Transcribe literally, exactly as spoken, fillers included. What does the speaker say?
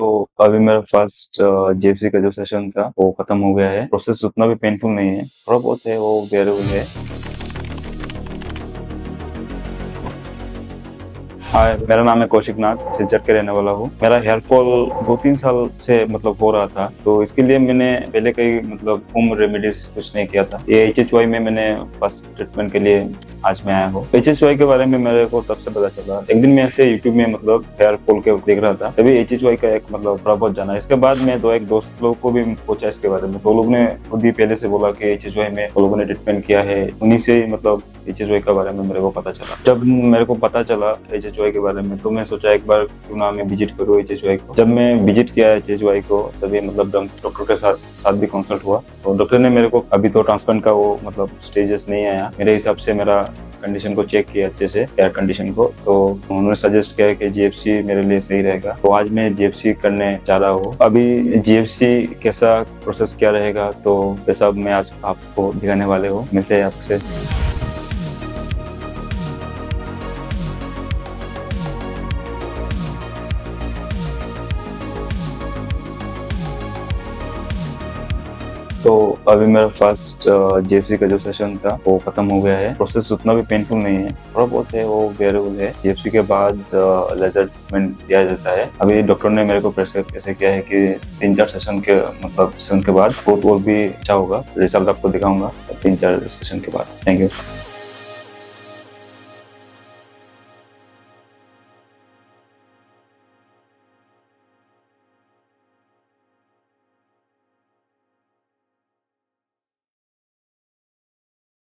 तो अभी मेरा फर्स्ट जेपसी का जो सेशन था वो खत्म हो गया है। प्रोसेस उतना भी पेनफुल नहीं है, थोड़ा बहुत है वो बेयरेबल है। हाय, मेरा नाम है कौशिक नाथ, सिलचर के रहने वाला हूँ। मेरा हेयरफॉल दो तीन साल से मतलब हो रहा था, तो इसके लिए मैंने पहले कई मतलब होम रेमेडीज कुछ नहीं किया था। ये एच एच वाई में मैंने फर्स्ट ट्रीटमेंट के लिए आज मैं आया हूँ। एच एच वाई के बारे में मेरे को तब से पता चला। एक दिन मैं ऐसे यूट्यूब में मतलब हेयर फॉल के देख रहा था, तभी एच एच वाई का एक मतलब थोड़ा बहुत जाना। इसके बाद मैं दो एक दोस्त लोग को भी पूछा इसके बारे में, तो लोग ने खुद ही पहले से बोला कि एच एच वाई में लोगों ने ट्रीटमेंट किया है। उन्हीं से मतलब एच एच वाई के बारे में मेरे को पता चला। जब मेरे को पता चला एच एच वाई के बारे में, तो मैं सोचा एक बार क्यों ना मैं विजिट करूँ एच एच वाई को। जब मैं विजिट किया एच एच वाई को, तभी मतलब डॉक्टर के साथ साथ भी कंसल्ट हुआ। तो डॉक्टर ने मेरे को, अभी तो ट्रांसप्लांट का वो मतलब स्टेजेस नहीं आया, मेरे हिसाब से मेरा कंडीशन को चेक किया अच्छे से, हेयर कंडीशन को, तो उन्होंने सजेस्ट किया कि जीएफसी मेरे लिए सही रहेगा। तो आज मैं जीएफसी करने जा रहा हूँ। अभी जीएफसी कैसा प्रोसेस क्या रहेगा, तो ये सब मैं आज आपको दिखाने वाले हूँ। मिलते हैं आपसे। तो अभी मेरा फर्स्ट जेपसी का जो सेशन था वो खत्म हो गया है। प्रोसेस उतना भी पेनफुल नहीं है, थोड़ा बहुत है वो बेयरेबल है। जेपसी के बाद लेजर ट्रीटमेंट दिया जाता है। अभी डॉक्टर ने मेरे को प्रेस्क्राइब ऐसे किया है कि तीन चार सेशन के मतलब सेशन के बाद ग्रोथ और भी अच्छा होगा। रिजल्ट आपको दिखाऊंगा तीन चार सेशन के बाद। Thank you.